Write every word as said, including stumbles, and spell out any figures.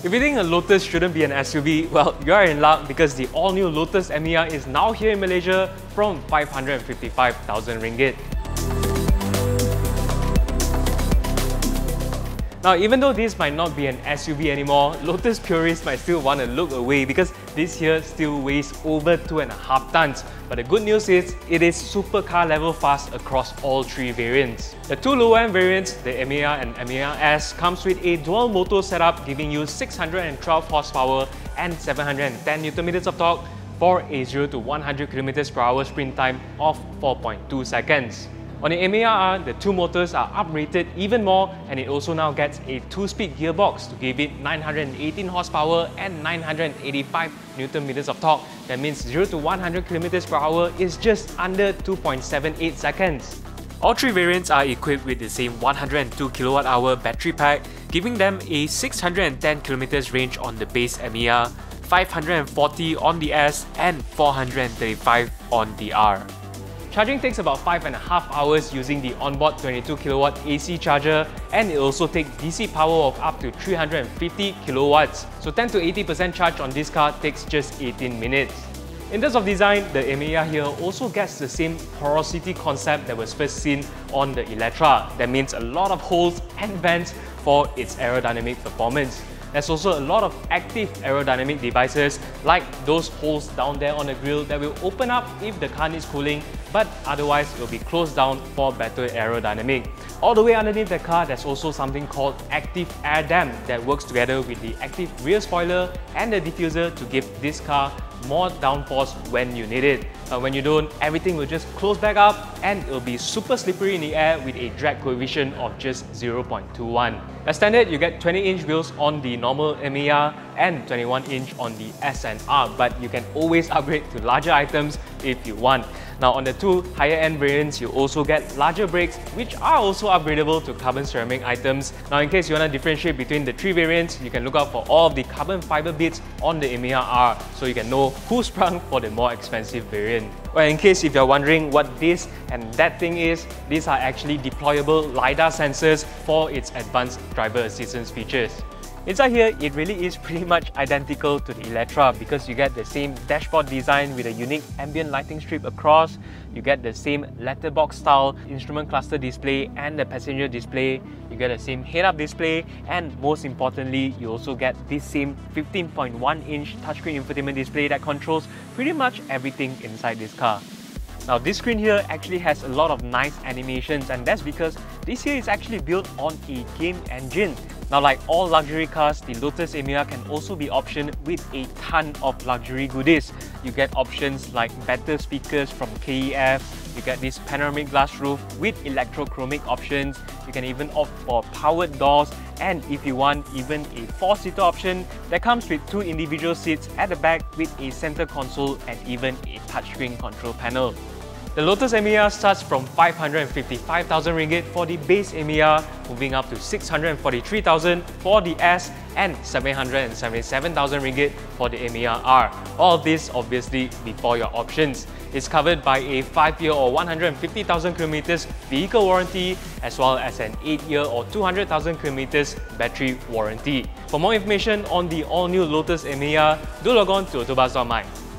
If you think a Lotus shouldn't be an S U V, well, you're in luck because the all-new Lotus Emeya is now here in Malaysia from five hundred fifty-five thousand ringgit. Now, even though this might not be an S U V anymore, Lotus purists might still want to look away because this here still weighs over two and a half tons. But the good news is, it is supercar level fast across all three variants. The two low-end variants, the Emeya and Emeya S, comes with a dual motor setup giving you six hundred twelve horsepower and seven hundred ten newton meters of torque for a zero to one hundred kilometers per hour sprint time of four point two seconds. On the Emeya R, the two motors are uprated even more, and it also now gets a two-speed gearbox to give it nine hundred eighteen horsepower and nine hundred eighty-five newton meters of torque. That means zero to one hundred kilometers per hour is just under two point seven eight seconds. All three variants are equipped with the same one hundred two kilowatt hour battery pack, giving them a six hundred ten kilometers range on the base Emeya, five hundred forty on the S, and four hundred thirty-five on the R. Charging takes about five and a half hours using the onboard twenty-two kilowatt A C charger, and it also takes D C power of up to three hundred fifty kilowatts. So ten to eighty percent charge on this car takes just eighteen minutes. In terms of design, the Emeya here also gets the same porosity concept that was first seen on the Electra. That means a lot of holes and vents for its aerodynamic performance. There's also a lot of active aerodynamic devices like those holes down there on the grille that will open up if the car needs cooling, but otherwise it will be closed down for better aerodynamic. All the way underneath the car, there's also something called active air dam that works together with the active rear spoiler and the diffuser to give this car more downforce when you need it. But when you don't, everything will just close back up and it'll be super slippery in the air with a drag coefficient of just zero point two one. As standard, you get twenty inch wheels on the normal Emeya and twenty-one inch on the S and R, but you can always upgrade to larger items if you want. Now, on the two higher end variants, you also get larger brakes, which are also upgradable to carbon ceramic items. Now, in case you want to differentiate between the three variants, you can look out for all of the carbon fiber bits on the Emeya R, so you can know who sprung for the more expensive variant. Well, in case if you're wondering what this and that thing is, these are actually deployable LiDAR sensors for its advanced driver assistance features. Inside here, it really is pretty much identical to the Electra because you get the same dashboard design with a unique ambient lighting strip across, you get the same letterbox style instrument cluster display and the passenger display, you get the same head-up display, and most importantly, you also get this same fifteen point one inch touchscreen infotainment display that controls pretty much everything inside this car. Now, this screen here actually has a lot of nice animations, and that's because this here is actually built on a game engine. Now, like all luxury cars, the Lotus Emeya can also be optioned with a ton of luxury goodies. You get options like better speakers from K E F, you get this panoramic glass roof with electrochromic options, you can even opt for powered doors, and if you want, even a four-seater option that comes with two individual seats at the back with a center console and even a touchscreen control panel. The Lotus Emeya starts from five hundred fifty-five thousand ringgit for the base Emeya, moving up to six hundred forty-three thousand for the S and seven hundred seventy-seven thousand ringgit for the Emeya R. All of this obviously before your options. It's covered by a five year or one hundred fifty thousand kilometers vehicle warranty, as well as an eight year or two hundred thousand kilometers battery warranty. For more information on the all-new Lotus Emeya, do log on to autobuzz dot my.